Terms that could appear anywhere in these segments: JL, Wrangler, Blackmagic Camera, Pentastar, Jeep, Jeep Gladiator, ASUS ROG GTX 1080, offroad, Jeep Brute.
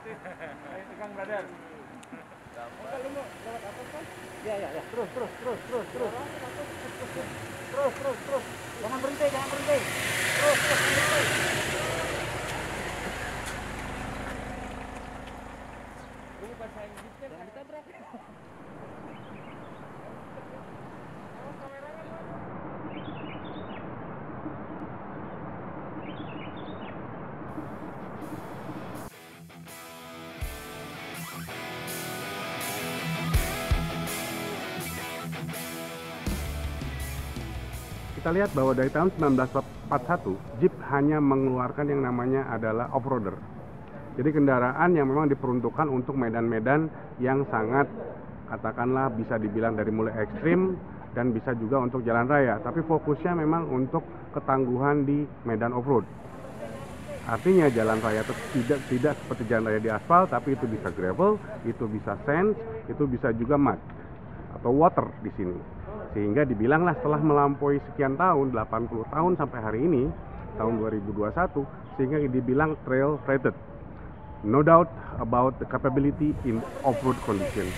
Pegang brother. Kalau mau lewat atas kan? Ya. Terus. Terus. Jangan berhenti. Terus. Bahasa Inggrisnya jangan ditabrak. Kita lihat bahwa dari tahun 1941 Jeep hanya mengeluarkan yang namanya adalah off-roader. Jadi kendaraan yang memang diperuntukkan untuk medan-medan yang sangat, katakanlah bisa dibilang dari mulai ekstrim dan bisa juga untuk jalan raya. Tapi fokusnya memang untuk ketangguhan di medan off-road. Artinya jalan raya tidak seperti jalan raya di aspal, tapi itu bisa gravel, itu bisa sand, itu bisa juga mud atau water di sini. Sehingga dibilanglah setelah melampaui sekian tahun, 80 tahun sampai hari ini, tahun 2021, sehingga dibilang trail rated. No doubt about the capability in off-road condition.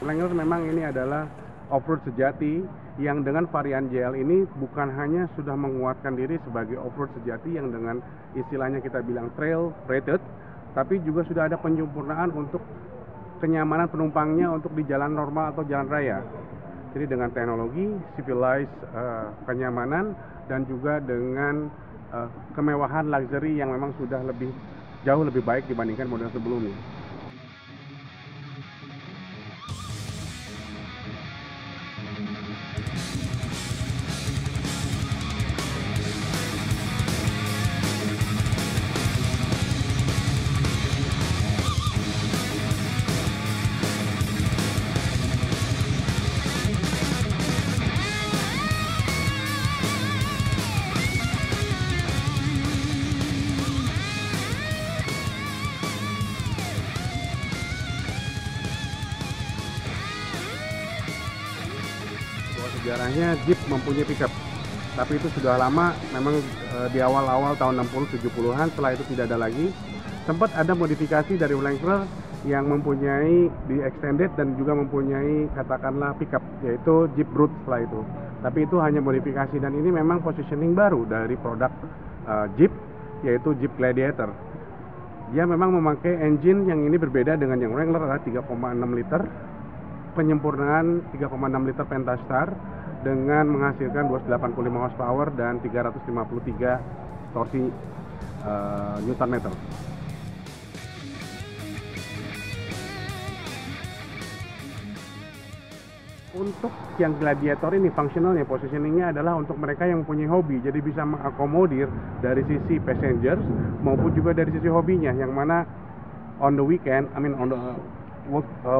Wrangler memang ini adalah off-road sejati yang dengan varian JL ini bukan hanya sudah menguatkan diri sebagai off-road sejati yang dengan istilahnya kita bilang trail rated, tapi juga sudah ada penyempurnaan untuk kenyamanan penumpangnya untuk di jalan normal atau jalan raya. Jadi dengan teknologi, civilized kenyamanan, dan juga dengan kemewahan luxury yang memang sudah jauh lebih baik dibandingkan model sebelumnya. Sejarahnya Jeep mempunyai pickup, tapi itu sudah lama, memang di awal-awal tahun 60-70-an, setelah itu tidak ada lagi. Sempat ada modifikasi dari Wrangler yang mempunyai di extended dan juga mempunyai katakanlah pickup, yaitu Jeep Brute setelah itu. Tapi itu hanya modifikasi dan ini memang positioning baru dari produk Jeep, yaitu Jeep Gladiator. Dia memang memakai engine yang ini berbeda dengan yang Wrangler adalah 3,6 liter. Penyempurnaan 3,6 liter Pentastar dengan menghasilkan 285 horsepower dan 353 torsi Newton meter. Untuk yang Gladiator ini fungsionalnya, positioningnya adalah untuk mereka yang mempunyai hobi, jadi bisa mengakomodir dari sisi passengers maupun juga dari sisi hobinya, yang mana on the weekend,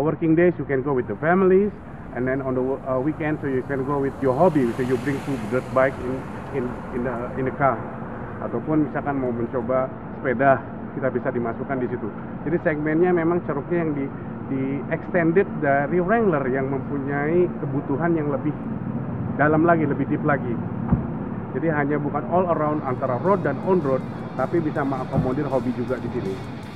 working days you can go with the families, and then on the weekend so you can go with your hobby, so you bring two dirt bike in the car, ataupun misalkan mau mencoba sepeda kita bisa dimasukkan di situ. Jadi segmennya memang ceruknya yang di extended dari Wrangler yang mempunyai kebutuhan yang lebih dalam lagi, lebih deep lagi. Jadi hanya bukan all around antara road dan on road, tapi bisa mengakomodir hobi juga di sini.